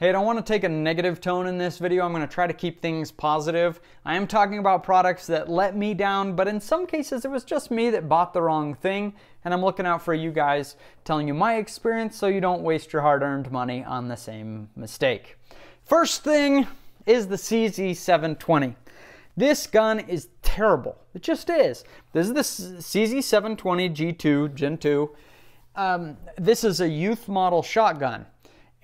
Hey, I don't want to take a negative tone in this video. I'm going to try to keep things positive. I am talking about products that let me down, but in some cases it was just me that bought the wrong thing, and I'm looking out for you guys, telling you my experience so you don't waste your hard-earned money on the same mistake. First thing is the CZ 720. This gun is terrible. It just is. This is the CZ 720 G2, Gen 2. This is a youth model shotgun,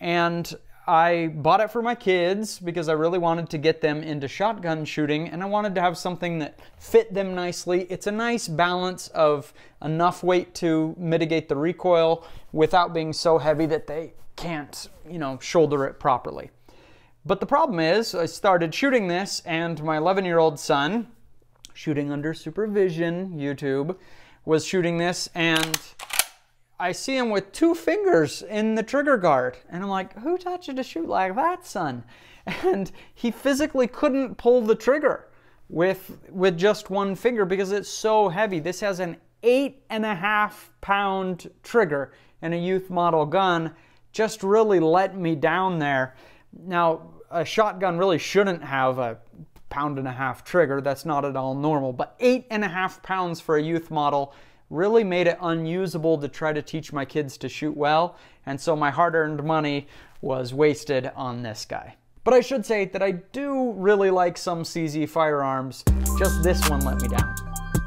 and I bought it for my kids because I really wanted to get them into shotgun shooting, and I wanted to have something that fit them nicely. It's a nice balance of enough weight to mitigate the recoil without being so heavy that they can't, you know, shoulder it properly. But the problem is, I started shooting this, and my 11-year-old son, shooting under supervision, YouTube, was shooting this, and I see him with two fingers in the trigger guard, and I'm like, who taught you to shoot like that, son? And he physically couldn't pull the trigger with just one finger because it's so heavy. This has an 8.5-pound trigger and a youth model gun. Just really let me down there. Now, a shotgun really shouldn't have a 1.5-pound trigger. That's not at all normal, but 8.5 pounds for a youth model really made it unusable to try to teach my kids to shoot well, and so my hard-earned money was wasted on this guy. But I should say that I do really like some CZ firearms, just this one let me down.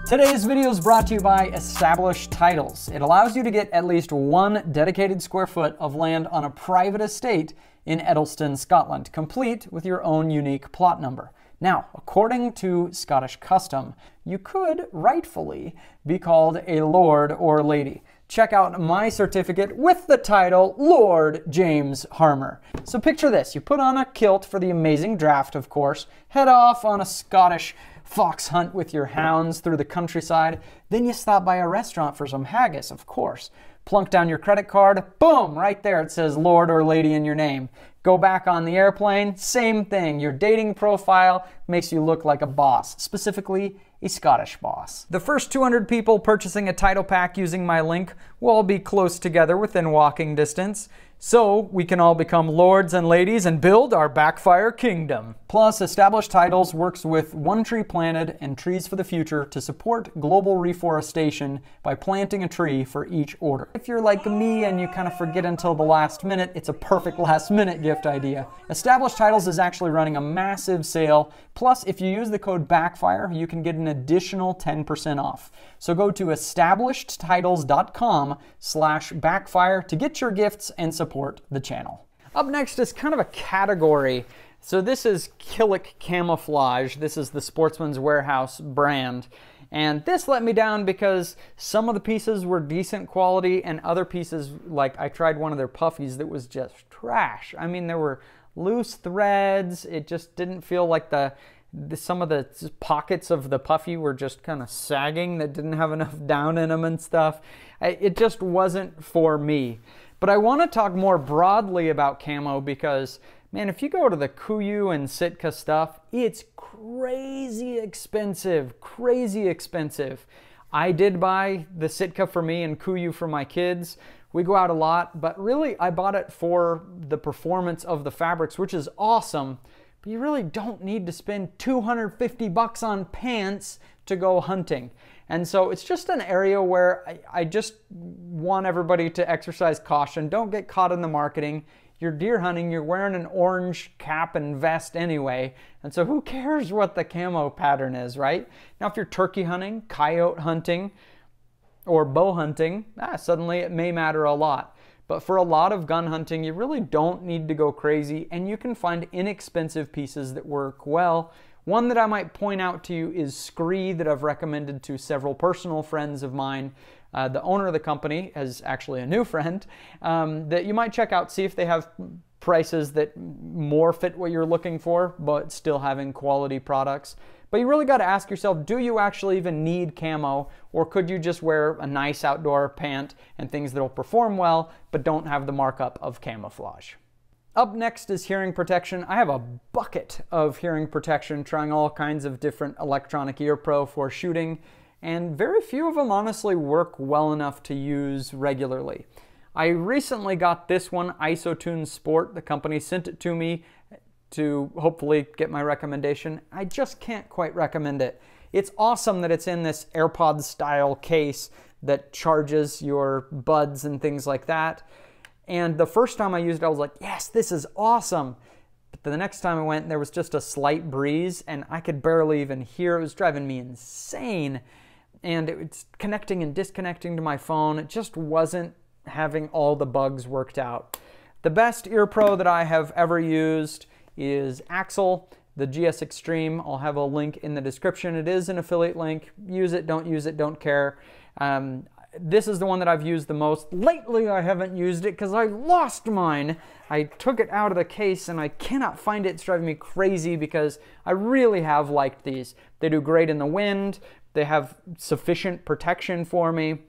Today's video is brought to you by Established Titles. It allows you to get at least one dedicated square foot of land on a private estate in Edelston, Scotland, complete with your own unique plot number. Now, according to Scottish custom, you could rightfully be called a lord or lady. Check out my certificate with the title Lord James Harmer. So picture this, you put on a kilt for the amazing draft, of course, head off on a Scottish fox hunt with your hounds through the countryside, then you stop by a restaurant for some haggis, of course. Plunk down your credit card, boom, right there it says Lord or Lady in your name. Go back on the airplane, same thing. Your dating profile makes you look like a boss, specifically a Scottish boss. The first 200 people purchasing a title pack using my link will all be close together within walking distance, so we can all become lords and ladies and build our Backfire kingdom. Plus, Established Titles works with One Tree Planted and Trees for the Future to support global reforestation by planting a tree for each order. If you're like me and you kind of forget until the last minute, it's a perfect last minute gift idea. Established Titles is actually running a massive sale. Plus, if you use the code BACKFIRE, you can get an additional 10% off. So go to establishedtitles.com/backfire to get your gifts and support the channel. Up next is kind of a category. So this is Killick Camouflage. This is the Sportsman's Warehouse brand. And this let me down because some of the pieces were decent quality and other pieces, like I tried one of their puffies that was just trash. I mean, there were loose threads. It just didn't feel like some of the pockets of the puffy were just kind of sagging, that didn't have enough down in them and stuff. It just wasn't for me. But I want to talk more broadly about camo because, man, if you go to the Kuiu and Sitka stuff, it's crazy expensive, crazy expensive. I did buy the Sitka for me and Kuiu for my kids. We go out a lot, but really I bought it for the performance of the fabrics, which is awesome. But you really don't need to spend $250 on pants to go hunting. And so it's just an area where I just want everybody to exercise caution. Don't get caught in the marketing. You're deer hunting, you're wearing an orange cap and vest anyway, and so who cares what the camo pattern is, right? Now if you're turkey hunting, coyote hunting, or bow hunting, suddenly it may matter a lot. But for a lot of gun hunting, you really don't need to go crazy, and you can find inexpensive pieces that work well. One that I might point out to you is Scree, that I've recommended to several personal friends of mine. The owner of the company is actually a new friend that you might check out, see if they have prices that more fit what you're looking for, but still having quality products. But you really got to ask yourself, do you actually even need camo, or could you just wear a nice outdoor pant and things that will perform well but don't have the markup of camouflage? Up next is hearing protection. I have a bucket of hearing protection, trying all kinds of different electronic ear pro for shooting, and very few of them honestly work well enough to use regularly. I recently got this one, Isotune Sport. The company sent it to me to hopefully get my recommendation. I just can't quite recommend it. It's awesome that it's in this AirPod style case that charges your buds and things like that. And the first time I used it, I was like, yes, this is awesome. But the next time I went, there was just a slight breeze and I could barely even hear. It was driving me insane. And it's connecting and disconnecting to my phone. It just wasn't having all the bugs worked out. The best ear pro that I have ever used is Axil, the GS Extreme. I'll have a link in the description. It is an affiliate link. Use it, don't care. This is the one that I've used the most. Lately, I haven't used it because I lost mine. I took it out of the case and I cannot find it. It's driving me crazy because I really have liked these. They do great in the wind. They have sufficient protection for me.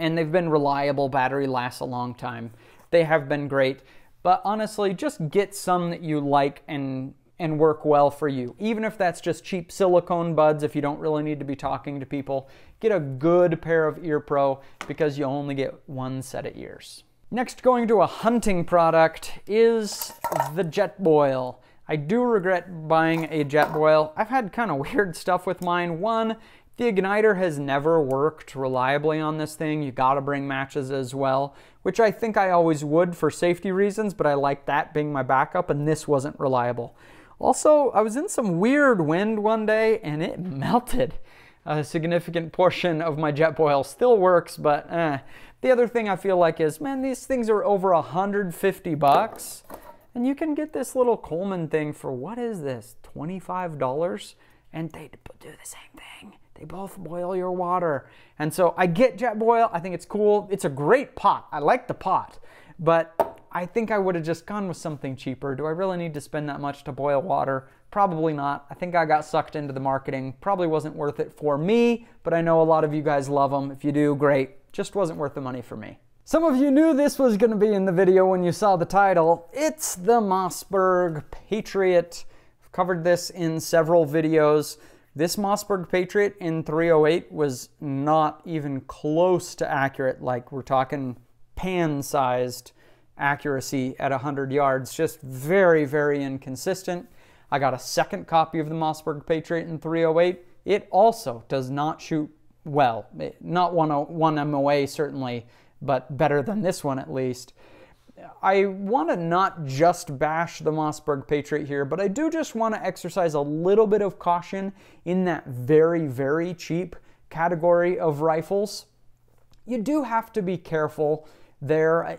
And they've been reliable. Battery lasts a long time. They have been great. But honestly, just get some that you like and work well for you. Even if that's just cheap silicone buds, if you don't really need to be talking to people, get a good pair of ear pro because you only get one set of ears. Next, going to a hunting product is the JetBoil. I do regret buying a JetBoil. I've had kind of weird stuff with mine. One, the igniter has never worked reliably on this thing. You gotta bring matches as well, which I think I always would for safety reasons, but I like that being my backup and this wasn't reliable. Also, I was in some weird wind one day and it melted. A significant portion of my JetBoil still works, but The other thing I feel like is, man, these things are over $150 and you can get this little Coleman thing for, what is this, $25? And they do the same thing. They both boil your water. And so I get JetBoil. I think it's cool. It's a great pot. I like the pot, but I think I would have just gone with something cheaper. Do I really need to spend that much to boil water? Probably not. I think I got sucked into the marketing. Probably wasn't worth it for me, but I know a lot of you guys love them. If you do, great. Just wasn't worth the money for me. Some of you knew this was going to be in the video when you saw the title. It's the Mossberg Patriot. I've covered this in several videos. This Mossberg Patriot in 308 was not even close to accurate. Like, we're talking pan-sized accuracy at 100 yards. Just very, very inconsistent. I got a second copy of the Mossberg Patriot in 308. It also does not shoot well. Not 101 MOA certainly, but better than this one at least. I want to not just bash the Mossberg Patriot here, but I do just want to exercise a little bit of caution in that very, very cheap category of rifles. You do have to be careful there.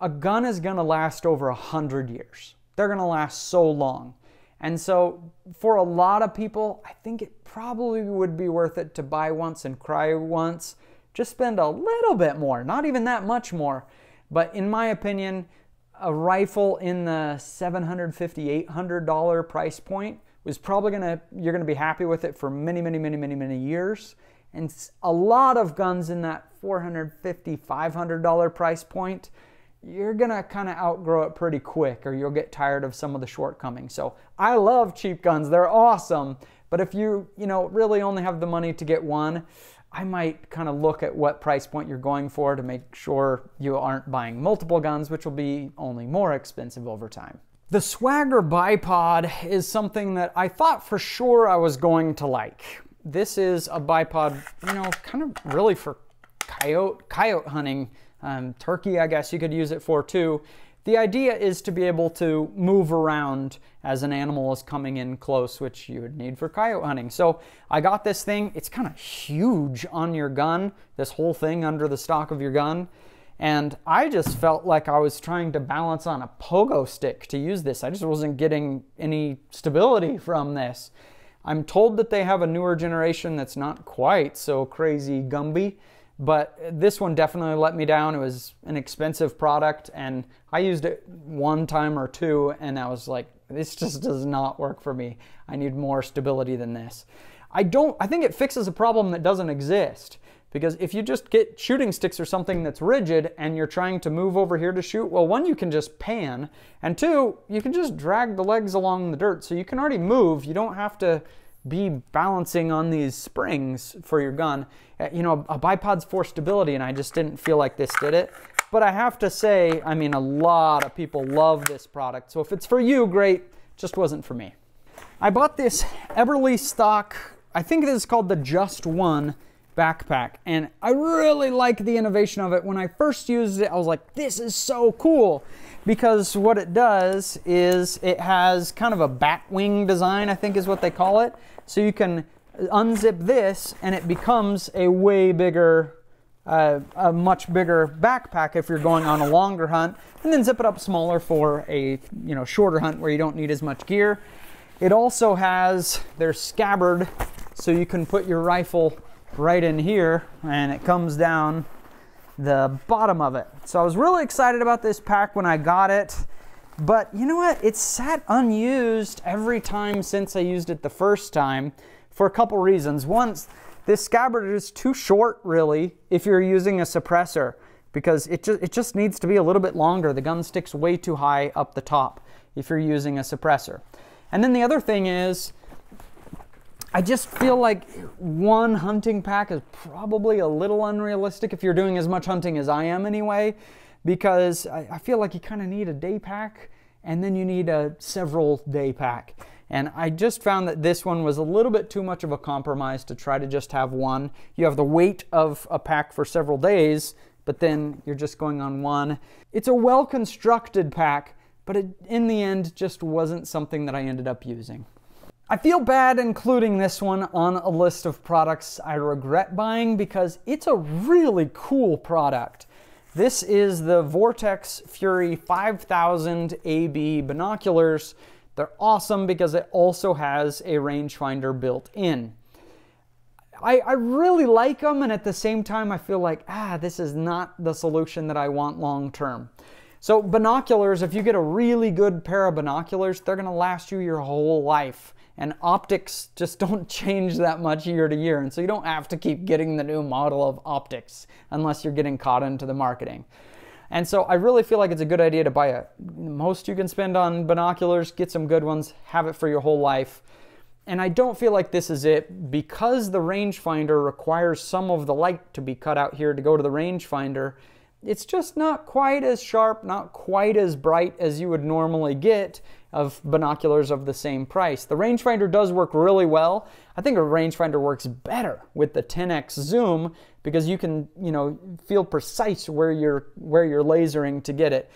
A gun is going to last over 100 years. They're going to last so long. And so for a lot of people, I think it probably would be worth it to buy once and cry once. Just spend a little bit more, not even that much more. But in my opinion, a rifle in the $750, $800 price point was probably you're gonna be happy with it for many, many, many, many, many years. And a lot of guns in that $450, $500 price point, you're gonna kind of outgrow it pretty quick, or you'll get tired of some of the shortcomings. So I love cheap guns, they're awesome. But if you really only have the money to get one, I might kind of look at what price point you're going for to make sure you aren't buying multiple guns, which will be only more expensive over time. The Swagger bipod is something that I thought for sure I was going to like. This is a bipod, kind of really for coyote hunting, turkey, I guess you could use it for too. The idea is to be able to move around as an animal is coming in close, which you would need for coyote hunting. So I got this thing. It's kind of huge on your gun, this whole thing under the stock of your gun. And I just felt like I was trying to balance on a pogo stick to use this. I just wasn't getting any stability from this. I'm told that they have a newer generation that's not quite so crazy Gumby, but this one definitely let me down. It was an expensive product and I used it one time or two and I was like, this just does not work for me. I need more stability than this. I think it fixes a problem that doesn't exist, because if you just get shooting sticks or something that's rigid and you're trying to move over here to shoot, well, one, you can just pan, and two, you can just drag the legs along the dirt. So you can already move. You don't have to be balancing on these springs for your gun. A bipod's for stability, and I just didn't feel like this did it. But I have to say, I mean, a lot of people love this product. So if it's for you, great. Just wasn't for me. I bought this Eberly stock, I think this is called the Just One backpack. And I really like the innovation of it. When I first used it, I was like, this is so cool. Because what it does is it has kind of a bat wing design, I think is what they call it. So you can unzip this and it becomes a way bigger, a much bigger backpack if you're going on a longer hunt, and then zip it up smaller for a, you know, shorter hunt where you don't need as much gear. It also has their scabbard, so you can put your rifle right in here and it comes down the bottom of it. So I was really excited about this pack when I got it, but you know what? It sat unused every time since I used it the first time for a couple reasons. One, this scabbard is too short really if you're using a suppressor, because it just needs to be a little bit longer. The gun sticks way too high up the top if you're using a suppressor. And then the other thing is, I just feel like one hunting pack is probably a little unrealistic if you're doing as much hunting as I am anyway, because I feel like you kind of need a day pack and then you need a several day pack. And I just found that this one was a little bit too much of a compromise to try to just have one. You have the weight of a pack for several days, but then you're just going on one. It's a well-constructed pack, but it, in the end, just wasn't something that I ended up using. I feel bad including this one on a list of products I regret buying because it's a really cool product. This is the Vortex Fury 5000 AB binoculars. They're awesome because it also has a rangefinder built in. I really like them, and at the same time I feel like, this is not the solution that I want long term. So binoculars, if you get a really good pair of binoculars, they're gonna last you your whole life. And optics just don't change that much year to year, and so you don't have to keep getting the new model of optics unless you're getting caught into the marketing. And so I really feel like it's a good idea to buy most you can spend on binoculars, get some good ones, have it for your whole life. And I don't feel like this is it, because the rangefinder requires some of the light to be cut out here to go to the rangefinder. It's just not quite as sharp, not quite as bright as you would normally get of binoculars of the same price. The rangefinder does work really well. I think a rangefinder works better with the 10x zoom because you can, you know, feel precise where you're lasering to get it.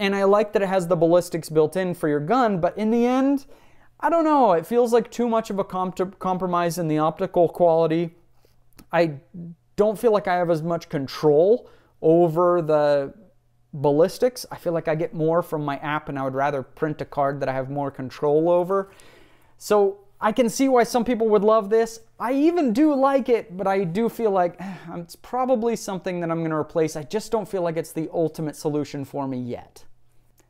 And I like that it has the ballistics built in for your gun, but in the end, I don't know, it feels like too much of a compromise in the optical quality. I don't feel like I have as much control over the ballistics. I feel like I get more from my app, and I would rather print a card that I have more control over. So I can see why some people would love this. I even do like it, but I do feel like it's probably something that I'm going to replace. I just don't feel like it's the ultimate solution for me yet.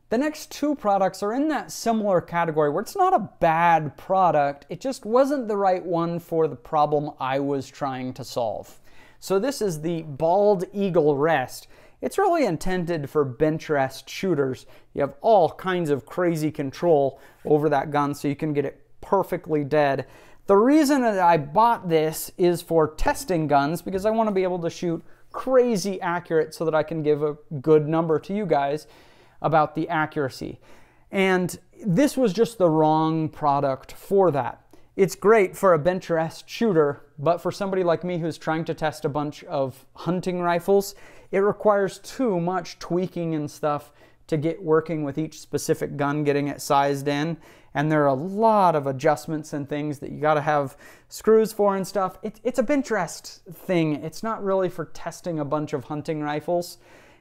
The next two products are in that similar category where it's not a bad product. It just wasn't the right one for the problem I was trying to solve. So this is the Bald Eagle Rest. It's really intended for bench rest shooters. You have all kinds of crazy control over that gun so you can get it perfectly dead. The reason that I bought this is for testing guns because I want to be able to shoot crazy accurate so that I can give a good number to you guys about the accuracy. And this was just the wrong product for that. It's great for a bench rest shooter, but for somebody like me who's trying to test a bunch of hunting rifles, it requires too much tweaking and stuff to get working with each specific gun, getting it sized in. And there are a lot of adjustments and things that you gotta have screws for and stuff. It's a bench rest thing. It's not really for testing a bunch of hunting rifles.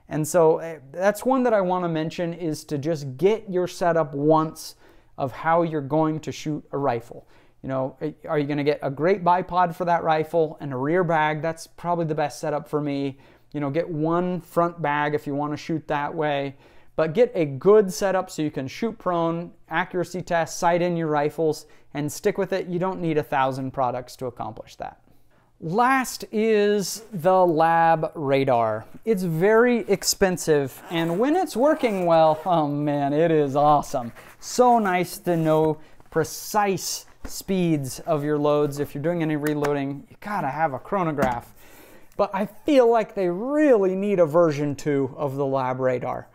And so that's one that I wanna mention is to just get your setup once of how you're going to shoot a rifle. You know, are you gonna get a great bipod for that rifle and a rear bag? That's probably the best setup for me. You know, get one front bag if you wanna shoot that way, but get a good setup so you can shoot prone, accuracy test, sight in your rifles, and stick with it. You don't need 1,000 products to accomplish that. Last is the LabRadar. It's very expensive, and when it's working well, oh man, it is awesome. So nice to know precise speeds of your loads. If you're doing any reloading, you gotta have a chronograph. but I feel like they really need a version 2 of the LabRadar.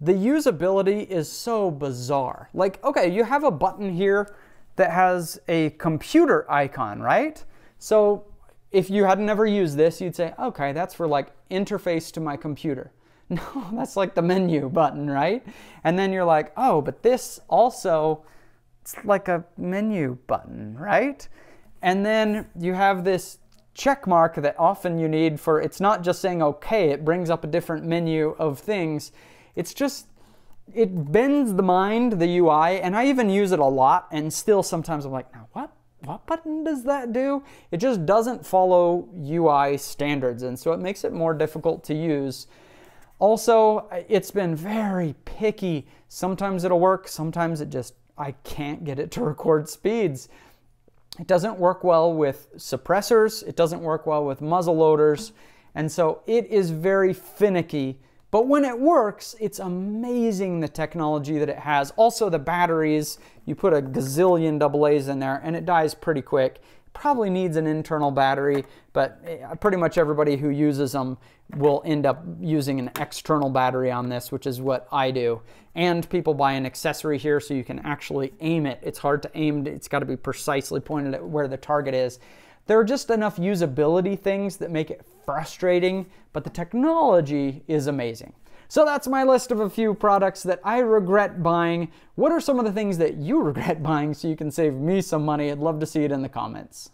The usability is so bizarre. Like, okay, you have a button here that has a computer icon, right? So if you had never used this, you'd say, okay, that's for like interface to my computer. No, that's like the menu button, right? And then you're like, oh, but this also, it's like a menu button, right? And then you have this check mark that often you need for, it's not just saying okay, it brings up a different menu of things. It's just, it bends the mind, the UI, and I even use it a lot, and still sometimes I'm like, now what button does that do? It just doesn't follow UI standards, and so it makes it more difficult to use. Also, it's been very picky. Sometimes it'll work, sometimes it just, I can't get it to record speeds. It doesn't work well with suppressors, it doesn't work well with muzzle loaders, and so it is very finicky. But when it works, it's amazing the technology that it has. Also the batteries, you put a gazillion AA's in there and it dies pretty quick. Probably needs an internal battery, but pretty much everybody who uses them will end up using an external battery on this, which is what I do. And people buy an accessory here so you can actually aim it. It's hard to aim, it's got to be precisely pointed at where the target is. There are just enough usability things that make it frustrating, but the technology is amazing. So that's my list of a few products that I regret buying. What are some of the things that you regret buying so you can save me some money? I'd love to see it in the comments.